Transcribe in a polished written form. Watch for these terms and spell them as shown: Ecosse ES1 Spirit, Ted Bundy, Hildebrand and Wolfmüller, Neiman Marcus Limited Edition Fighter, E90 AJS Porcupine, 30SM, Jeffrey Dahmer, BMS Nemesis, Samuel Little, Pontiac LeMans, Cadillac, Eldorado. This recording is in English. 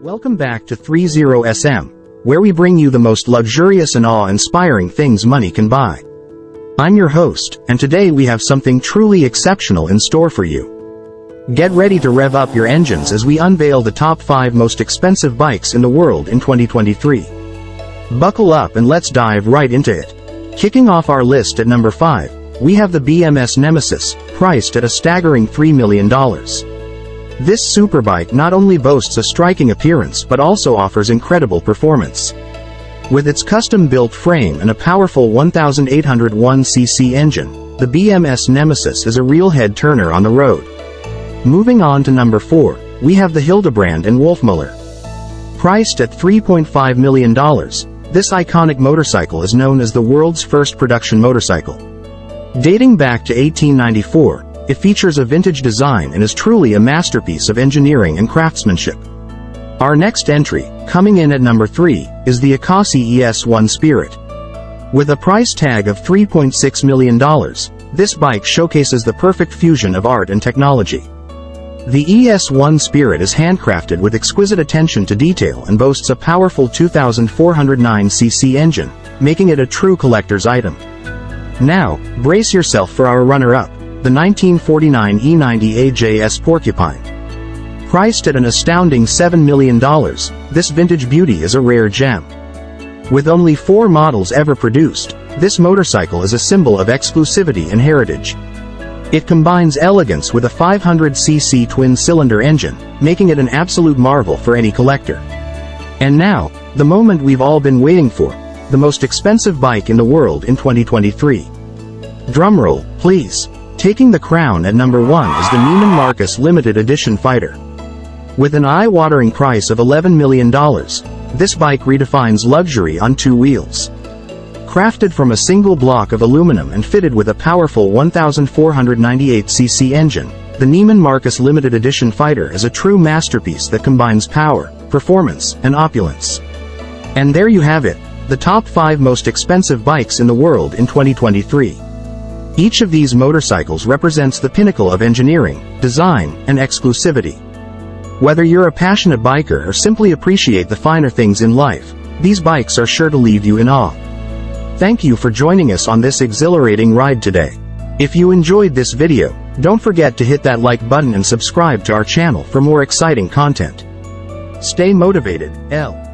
Welcome back to 30SM, where we bring you the most luxurious and awe-inspiring things money can buy. I'm your host, and today we have something truly exceptional in store for you. Get ready to rev up your engines as we unveil the top 5 most expensive bikes in the world in 2023. Buckle up and let's dive right into it. Kicking off our list at number 5, we have the BMS Nemesis, priced at a staggering $3 million. This superbike not only boasts a striking appearance but also offers incredible performance. With its custom-built frame and a powerful 1,801cc engine, the BMS Nemesis is a real head-turner on the road. Moving on to number 4, we have the Hildebrand and Wolfmüller. Priced at $3.5 million, this iconic motorcycle is known as the world's first production motorcycle. Dating back to 1894, it features a vintage design and is truly a masterpiece of engineering and craftsmanship. Our next entry, coming in at number 3, is the Ecosse ES1 Spirit. With a price tag of $3.6 million, this bike showcases the perfect fusion of art and technology. The ES1 Spirit is handcrafted with exquisite attention to detail and boasts a powerful 2,409cc engine, making it a true collector's item. Now, brace yourself for our runner-up, the 1949 E90 AJS Porcupine. Priced at an astounding $7 million, this vintage beauty is a rare gem. With only 4 models ever produced, this motorcycle is a symbol of exclusivity and heritage. It combines elegance with a 500cc twin-cylinder engine, making it an absolute marvel for any collector. And now, the moment we've all been waiting for, the most expensive bike in the world in 2023. Drumroll, please. Taking the crown at number 1 is the Neiman Marcus Limited Edition Fighter. With an eye-watering price of $11 million, this bike redefines luxury on 2 wheels. Crafted from a single block of aluminum and fitted with a powerful 1,498cc engine, the Neiman Marcus Limited Edition Fighter is a true masterpiece that combines power, performance, and opulence. And there you have it, the top 5 most expensive bikes in the world in 2023. Each of these motorcycles represents the pinnacle of engineering, design, and exclusivity. Whether you're a passionate biker or simply appreciate the finer things in life, these bikes are sure to leave you in awe. Thank you for joining us on this exhilarating ride today. If you enjoyed this video, don't forget to hit that like button and subscribe to our channel for more exciting content. Stay motivated, L.